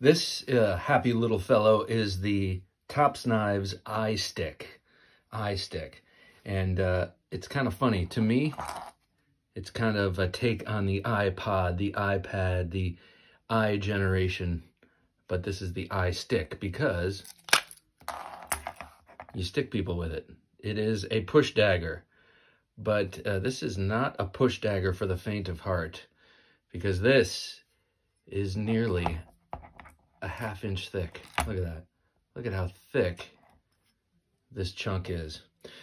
This happy little fellow is the TOPS Knives iStick. And it's kind of funny. To me, it's kind of a take on the iPod, the iPad, the iGeneration. But this is the iStick because you stick people with it. It is a push dagger. But this is not a push dagger for the faint of heart, because this is nearly a half-inch thick. Look at that. Look at how thick this chunk is.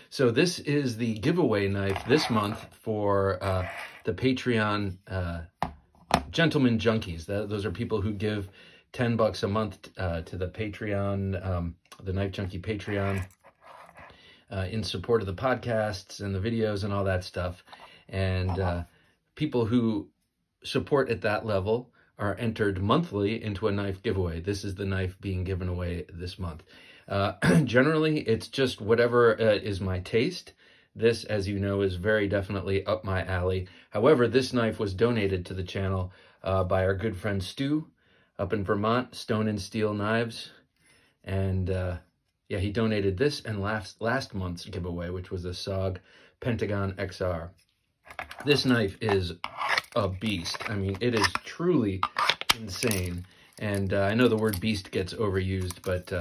So this is the giveaway knife this month for the Patreon Gentlemen Junkies. Those are people who give $10 a month to the Patreon, the Knife Junkie Patreon, in support of the podcasts and the videos and all that stuff. And people who support at that level are entered monthly into a knife giveaway. This is the knife being given away this month. Generally, it's just whatever is my taste. This, as you know, is very definitely up my alley. However, this knife was donated to the channel by our good friend Stu up in Vermont, Stone and Steel Knives. And yeah, he donated this and last month's giveaway, which was the SOG Pentagon XR. This knife is a beast. I mean, it is truly insane. And I know the word beast gets overused, but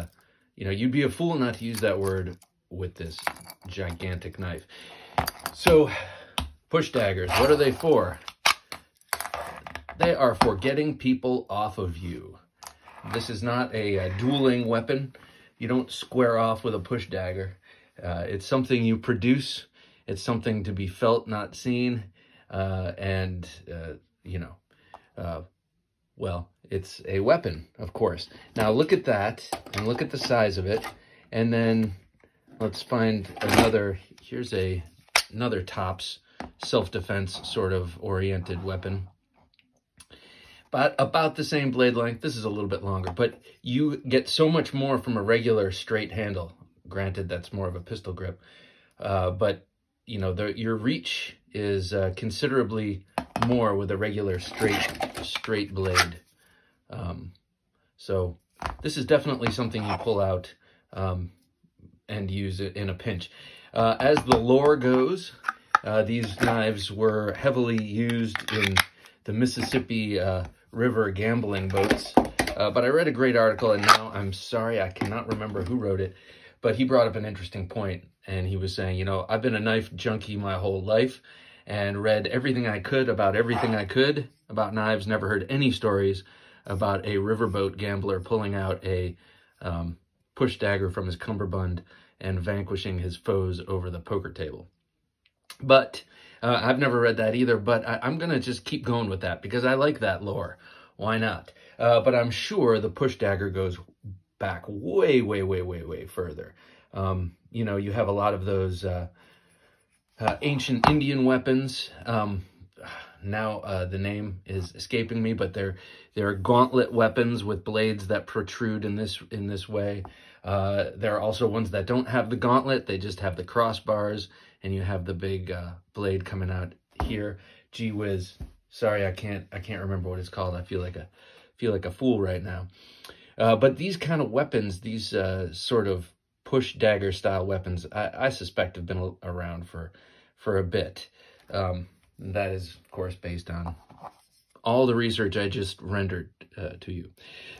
you know, you'd be a fool not to use that word with this gigantic knife. So, push daggers, what are they for? They are for getting people off of you. This is not a dueling weapon. You don't square off with a push dagger. It's something you produce. It's something to be felt, not seen. And, you know, well, it's a weapon, of course. Now look at that and look at the size of it. And then let's find another. Here's another TOPS self-defense sort of oriented weapon. But about the same blade length. This is a little bit longer, but you get so much more from a regular straight handle. Granted, that's more of a pistol grip, but you know, your reach is considerably more with a regular straight blade. So this is definitely something you pull out and use it in a pinch. As the lore goes, these knives were heavily used in the Mississippi River gambling boats. But I read a great article, and now I'm sorry, I cannot remember who wrote it, but he brought up an interesting point. And he was saying, you know, I've been a knife junkie my whole life and read everything I could about knives, never heard any stories about a riverboat gambler pulling out a push dagger from his cummerbund and vanquishing his foes over the poker table. But I've never read that either, but I'm going to just keep going with that because I like that lore. Why not? But I'm sure the push dagger goes back way, way, way, way, way further. You know, you have a lot of those ancient Indian weapons. Now the name is escaping me, but they're gauntlet weapons with blades that protrude in this way. There are also ones that don't have the gauntlet. They just have the crossbars, and you have the big blade coming out here. Gee whiz! Sorry, I can't remember what it's called. I feel like a fool right now. But these kind of weapons, these sort of push dagger style weapons, I suspect have been around for a bit. That is, of course, based on all the research I just rendered to you.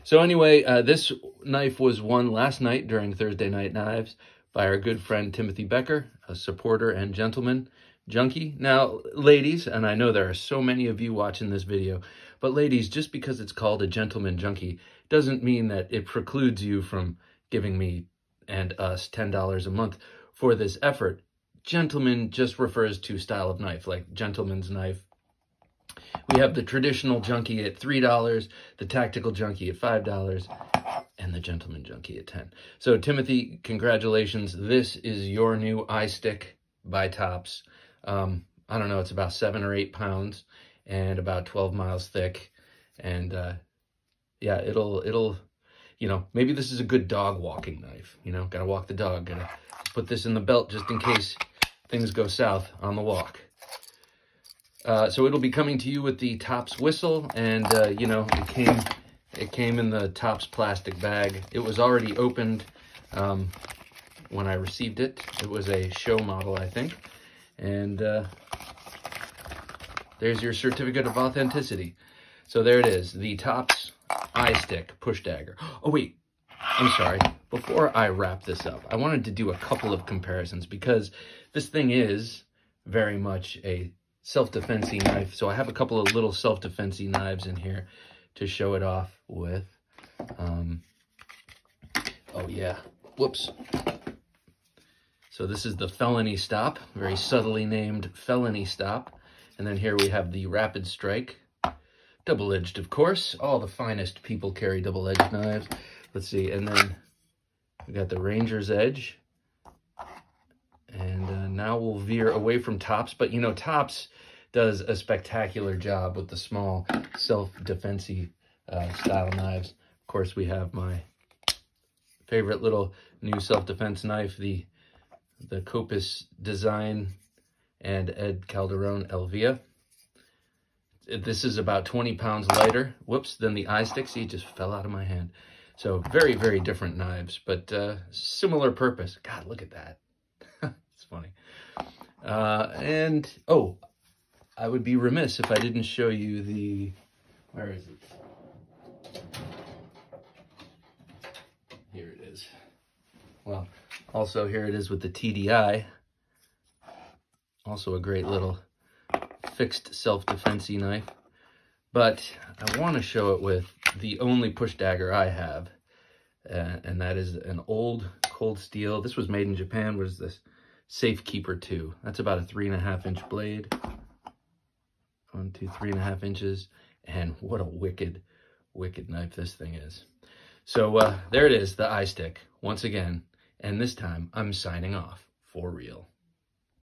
So anyway, this knife was won last night during Thursday Night Knives by our good friend Timothy Becker, a supporter and gentleman junkie. Now, ladies, and I know there are so many of you watching this video, but ladies, just because it's called a gentleman junkie doesn't mean that it precludes you from giving me and us $10 a month for this effort. Gentleman just refers to style of knife, like gentleman's knife. We have the traditional junkie at $3, the tactical junkie at $5, and the gentleman junkie at $10. So Timothy, congratulations. This is your new iStick by TOPS. I don't know, it's about 7 or 8 pounds and about 12 miles thick. And yeah, it'll you know, maybe this is a good dog walking knife. You know, gotta walk the dog, gotta put this in the belt just in case things go south on the walk. So it'll be coming to you with the TOPS whistle, and you know, it came It came in the TOPS plastic bag. It was already opened when I received it. It was a show model, I think. And there's your certificate of authenticity. So there it is, the TOPS iStick push dagger. Oh wait, I'm sorry. Before I wrap this up, I wanted to do a couple of comparisons because this thing is very much a self-defensey knife. So I have a couple of little self-defensey knives in here to show it off with. Oh yeah, whoops. So this is the Felony Stop, very subtly named Felony Stop. And then here we have the Rapid Strike, double-edged, of course. All the finest people carry double-edged knives. Let's see, and then we got the Ranger's Edge. And now we'll veer away from TOPS, but you know, TOPS does a spectacular job with the small self-defensey style knives. Of course, we have my favorite little new self-defense knife, the Kopis Design and Ed Calderon Elvia. This is about 20 pounds lighter, whoops, than the iStick. See, it just fell out of my hand. So very, very different knives, but similar purpose. God, look at that. It's funny. And, oh, I would be remiss if I didn't show you the, where is it? Here it is. Well, also here it is with the TDI. Also a great little fixed self-defensey knife. But I want to show it with the only push dagger I have, and that is an old Cold Steel. This was made in Japan. What is this? Safekeeper 2. That's about a 3.5 inch blade. 3.5 inches. And what a wicked, wicked knife this thing is. So there it is, the iStick, once again. And this time, I'm signing off for real.